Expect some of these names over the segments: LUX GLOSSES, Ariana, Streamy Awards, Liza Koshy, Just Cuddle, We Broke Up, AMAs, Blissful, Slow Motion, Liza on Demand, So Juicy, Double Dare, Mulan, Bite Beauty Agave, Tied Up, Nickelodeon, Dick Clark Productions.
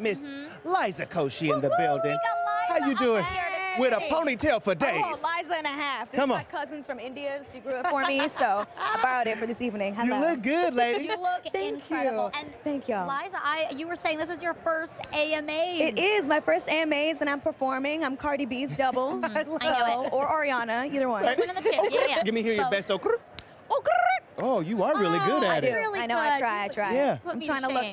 Miss Liza Koshy in the building. How you doing? With a ponytail for days. Oh, Liza and a half. This is my cousin's from India. She grew it for me, so I borrowed it for this evening. Hello. You look good, lady. You look incredible. Thank you. And thank y'all. Liza, you were saying this is your first AMAs. It is my first AMAs, and I'm performing. I'm Cardi B's double, or Ariana, either one. One of the two. Yeah. Give me your best. Oh, you are really good at it. Really I know. Good. I try. Yeah. I'm trying to look.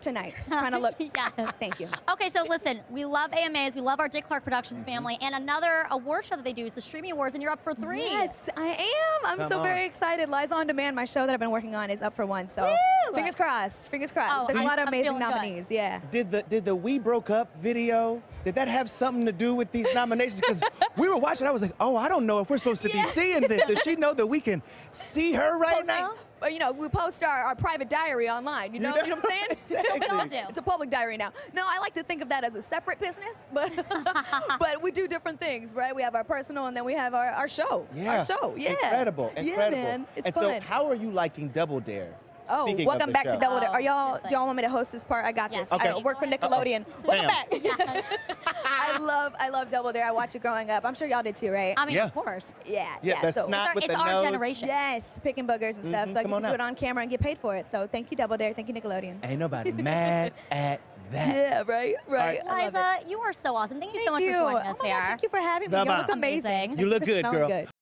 Tonight, trying to look. Yes. Thank you. Okay, so listen, we love AMAs, we love our Dick Clark Productions family, and another award show that they do is the Streamy Awards, and you're up for 3. Yes, I am. I'm so very excited. Liza on Demand, my show that I've been working on, is up for 1. So Woo! Fingers crossed. Fingers crossed. Oh, there's a lot of amazing nominees. Good. Yeah. Did the We Broke Up video? Did that have something to do with these nominations? Because we were watching, I was like, oh, I don't know if we're supposed to be seeing this. Does she know that we can see her right now? You know, we post our private diary online, you know what I'm saying? Exactly. We all do. It's a public diary now. No, I like to think of that as a separate business, but but we do different things, right? We have our personal and then we have our show. Yeah. Our show, yeah. Incredible, incredible. Yeah, man. It's fun. So how are you liking Double Dare? Oh, welcome back to Double Dare. Are y'all, do y'all want me to host this part? I got this. Okay. I work for Nickelodeon. Welcome back. I love Double Dare. I watched it growing up. I'm sure y'all did too, right? I mean, of course. Yeah. So it's our generation. Yes, picking boogers and stuff. So I can do it on camera and get paid for it. So thank you, Double Dare. Thank you, Nickelodeon. Ain't nobody mad at that. Yeah, right. Liza, you are so awesome. Thank you so much for joining us here. Thank you for having me. You look amazing. You look good, girl.